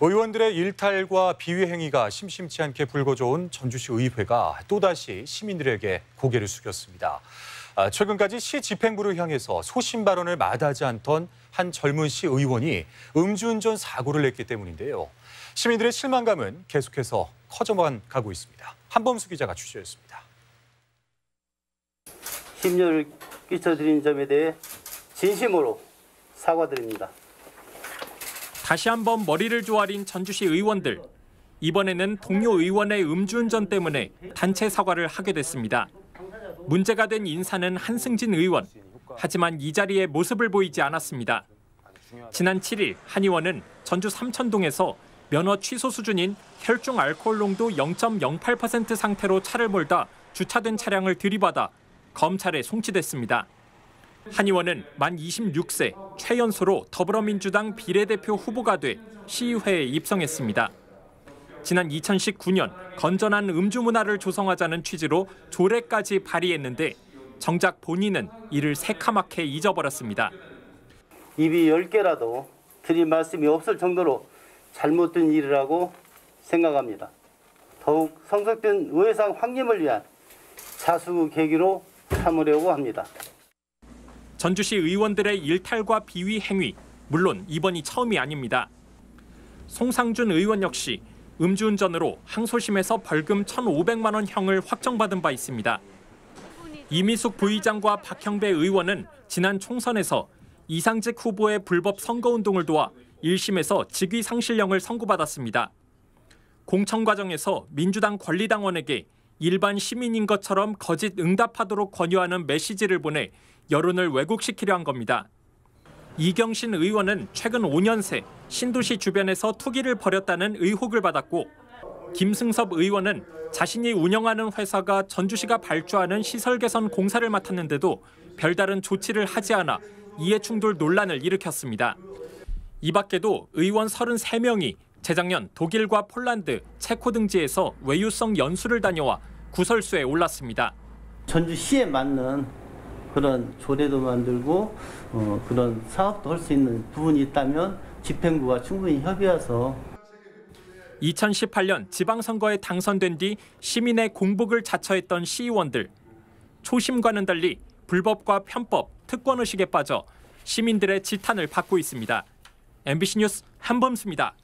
의원들의 일탈과 비위 행위가 심심치 않게 불거져온 전주시 의회가 또다시 시민들에게 고개를 숙였습니다. 최근까지 시 집행부를 향해서 소신 발언을 마다하지 않던 한 젊은 시 의원이 음주운전 사고를 냈기 때문인데요. 시민들의 실망감은 계속해서 커져만 가고 있습니다. 한범수 기자가 취재했습니다. 심려를 끼쳐드린 점에 대해 진심으로 사과드립니다. 다시 한번 머리를 조아린 전주시 의원들. 이번에는 동료 의원의 음주운전 때문에 단체 사과를 하게 됐습니다. 문제가 된 인사는 한승진 의원. 하지만 이 자리에 모습을 보이지 않았습니다. 지난 7일 한 의원은 전주 삼천동에서 면허 취소 수준인 혈중 알코올 농도 0.08% 상태로 차를 몰다 주차된 차량을 들이받아 검찰에 송치됐습니다. 한 의원은 만 26세 최연소로 더불어민주당 비례대표 후보가 돼 시의회에 입성했습니다. 지난 2019년 건전한 음주 문화를 조성하자는 취지로 조례까지 발의했는데 정작 본인은 이를 새카맣게 잊어버렸습니다. 입이 10개라도 드릴 말씀이 없을 정도로 잘못된 일이라고 생각합니다. 더욱 성숙된 의회상 확립을 위한 자수 계기로 삼으려고 합니다. 전주시 의원들의 일탈과 비위 행위, 물론 이번이 처음이 아닙니다. 송상준 의원 역시 음주운전으로 항소심에서 벌금 1,500만 원형을 확정받은 바 있습니다. 이미숙 부의장과 박형배 의원은 지난 총선에서 이상직 후보의 불법 선거운동을 도와 1심에서 직위상실형을 선고받았습니다. 공청 과정에서 민주당 권리당원에게 일반 시민인 것처럼 거짓 응답하도록 권유하는 메시지를 보내 여론을 왜곡시키려 한 겁니다. 이경신 의원은 최근 5년 새 신도시 주변에서 투기를 벌였다는 의혹을 받았고, 김승섭 의원은 자신이 운영하는 회사가 전주시가 발주하는 시설 개선 공사를 맡았는데도 별다른 조치를 하지 않아 이해충돌 논란을 일으켰습니다. 이 밖에도 의원 33명이 재작년 독일과 폴란드, 체코 등지에서 외유성 연수를 다녀와 구설수에 올랐습니다. 전주시에 맞는 그런 조례도 만들고 그런 사업도 할 수 있는 부분이 있다면 집행부와 충분히 협의해서. 2018년 지방선거에 당선된 뒤 시민의 공복을 자처했던 시의원들. 초심과는 달리 불법과 편법, 특권의식에 빠져 시민들의 지탄을 받고 있습니다. MBC 뉴스 한범수입니다.